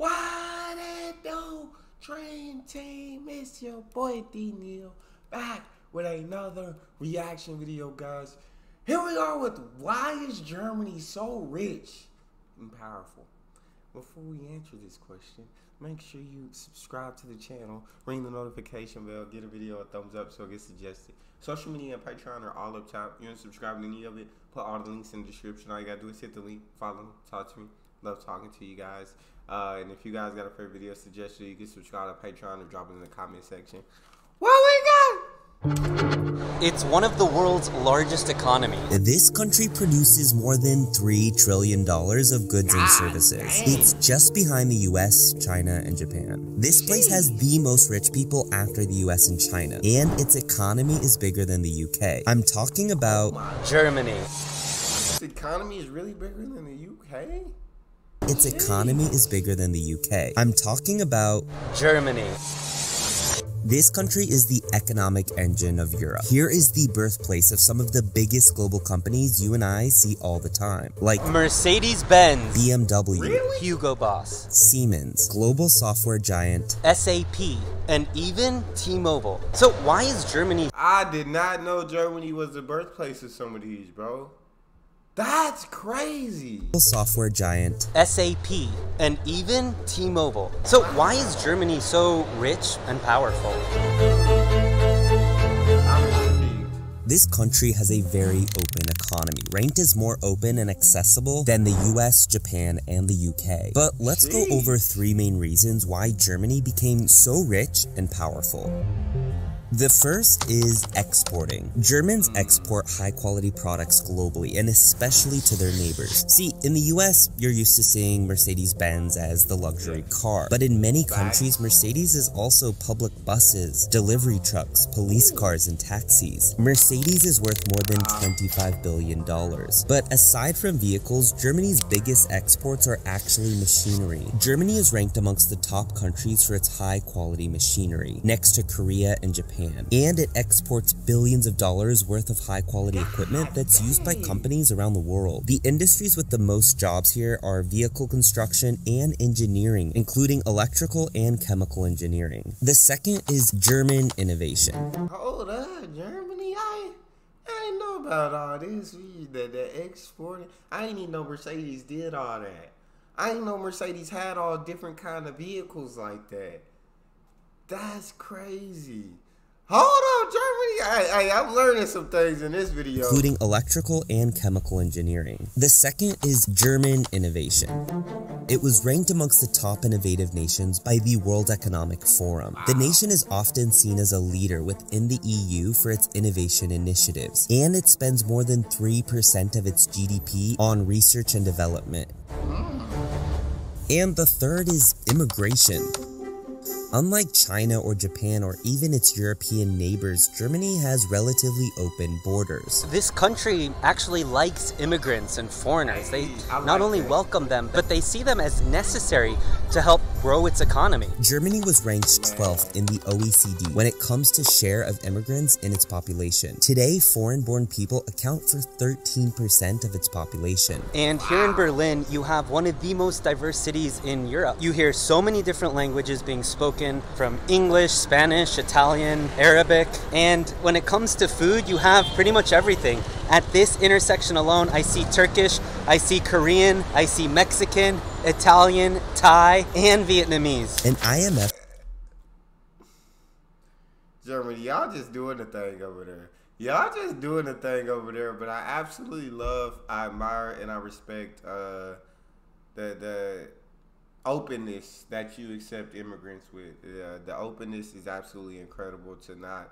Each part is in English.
What it do, Dream Team? It's your boy D-Neal back with another reaction video, guys. Here we are with why is Germany so rich and powerful? Before we answer this question, make sure you subscribe to the channel, ring the notification bell, get a video a thumbs up so it gets suggested. Social media and Patreon are all up top. You ain't subscribed to any of it, put all the links in the description. All you gotta do is hit the link, follow me, talk to me. Love talking to you guys. And if you guys got a favorite video suggestion, you can subscribe to Patreon or drop it in the comment section. What we got? It's one of the world's largest economies. This country produces more than $3 trillion of goods and services. Dang. It's just behind the US, China, and Japan. This place has the most rich people after the US and China, and its economy is bigger than the UK. I'm talking about Germany. This economy is really bigger than the UK? Its economy is bigger than the UK. I'm talking about Germany. This country is the economic engine of Europe. Here is the birthplace of some of the biggest global companies you and I see all the time, like Mercedes-Benz, BMW, Hugo Boss, Siemens, global software giant, SAP, and even T-Mobile. So why is Germany? I did not know Germany was the birthplace of some of these, bro. That's crazy. Software giant, SAP, and even T-Mobile. So why is Germany so rich and powerful? This country has a very open economy, ranked as more open and accessible than the US, Japan, and the UK. But let's go over three main reasons why Germany became so rich and powerful. The first is exporting. Germans export high-quality products globally, and especially to their neighbors. See, in the US, you're used to seeing Mercedes-Benz as the luxury car. But in many countries, Mercedes is also public buses, delivery trucks, police cars, and taxis. Mercedes is worth more than $25 billion. But aside from vehicles, Germany's biggest exports are actually machinery. Germany is ranked amongst the top countries for its high-quality machinery, next to Korea and Japan. And it exports billions of dollars worth of high-quality equipment that's used by companies around the world. The industries with the most jobs here are vehicle construction and engineering, including electrical and chemical engineering. The second is German innovation. Hold up, Germany? I didn't know about all this, the exporting. I didn't even know Mercedes did all that. I didn't know Mercedes had all different kind of vehicles like that. That's crazy. Hold on, Germany! I'm learning some things in this video. Including electrical and chemical engineering. The second is German innovation. It was ranked amongst the top innovative nations by the World Economic Forum. The nation is often seen as a leader within the EU for its innovation initiatives, and it spends more than 3% of its GDP on research and development. And the third is immigration. Unlike China or Japan or even its European neighbors, Germany has relatively open borders. This country actually likes immigrants and foreigners. They not only welcome them, but they see them as necessary to help grow its economy. Germany was ranked 12th in the OECD when it comes to share of immigrants in its population. Today, foreign-born people account for 13% of its population. And here in Berlin, you have one of the most diverse cities in Europe. You hear so many different languages being spoken, from English, Spanish, Italian, Arabic, and when it comes to food, you have pretty much everything. At this intersection alone, I see Turkish, I see Korean, I see Mexican, Italian, Thai, and Vietnamese. An IMF. Germany, y'all just doing the thing over there. Y'all just doing the thing over there, but I absolutely love, I admire, and I respect the openness that you accept immigrants with. The openness is absolutely incredible to not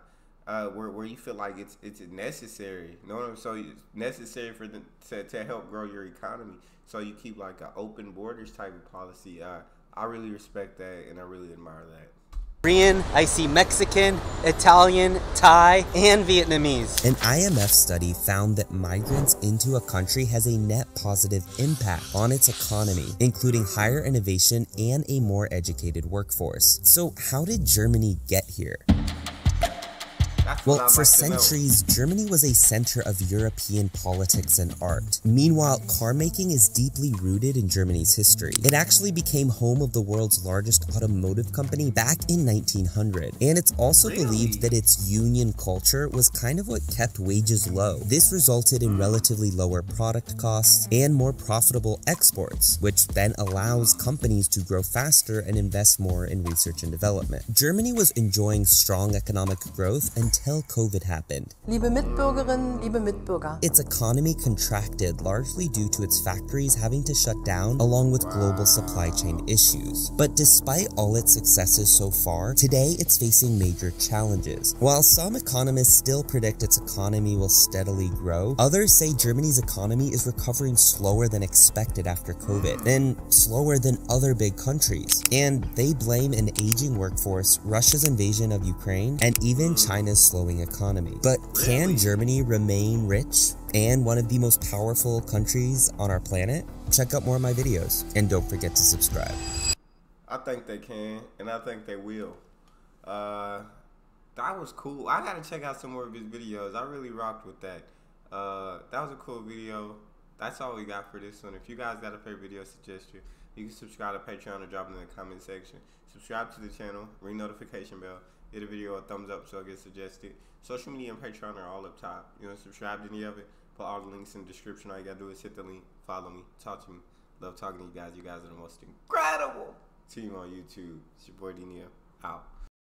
where you feel like it's necessary, you know what I'm saying? So necessary for the to help grow your economy, so you keep like an open borders type of policy. I really respect that and I really admire that. Korean, I see Mexican, Italian, Thai, and Vietnamese. An IMF study found that migrants into a country has a net positive impact on its economy, including higher innovation and a more educated workforce. So how did Germany get here? Well, for centuries, Germany was a center of European politics and art. Meanwhile, car making is deeply rooted in Germany's history. It actually became home of the world's largest automotive company back in 1900, and it's also believed that its union culture was kind of what kept wages low. This resulted in relatively lower product costs and more profitable exports, which then allows companies to grow faster and invest more in research and development. Germany was enjoying strong economic growth until COVID happened. Liebe Mitbürgerinnen, liebe Mitbürger. Its economy contracted largely due to its factories having to shut down, along with global supply chain issues. But despite all its successes so far, today it's facing major challenges. While some economists still predict its economy will steadily grow, others say Germany's economy is recovering slower than expected after COVID, and slower than other big countries. And they blame an aging workforce, Russia's invasion of Ukraine, and even China's slowing economy. But can Germany remain rich and one of the most powerful countries on our planet? Check out more of my videos, and don't forget to subscribe. I think they can, and I think they will. That was cool. I gotta check out some more of his videos. I really rocked with that. That was a cool video. That's all we got for this one. If you guys got a favorite video suggestion, you can subscribe to Patreon or drop it in the comment section. Subscribe to the channel, ring notification bell, hit a video a thumbs up so it gets suggested. Social media and Patreon are all up top. You don't subscribe to any of it, put all the links in the description. All you gotta do is hit the link, follow me, talk to me. Love talking to you guys. You guys are the most incredible team on YouTube. It's your boy D-Neal out.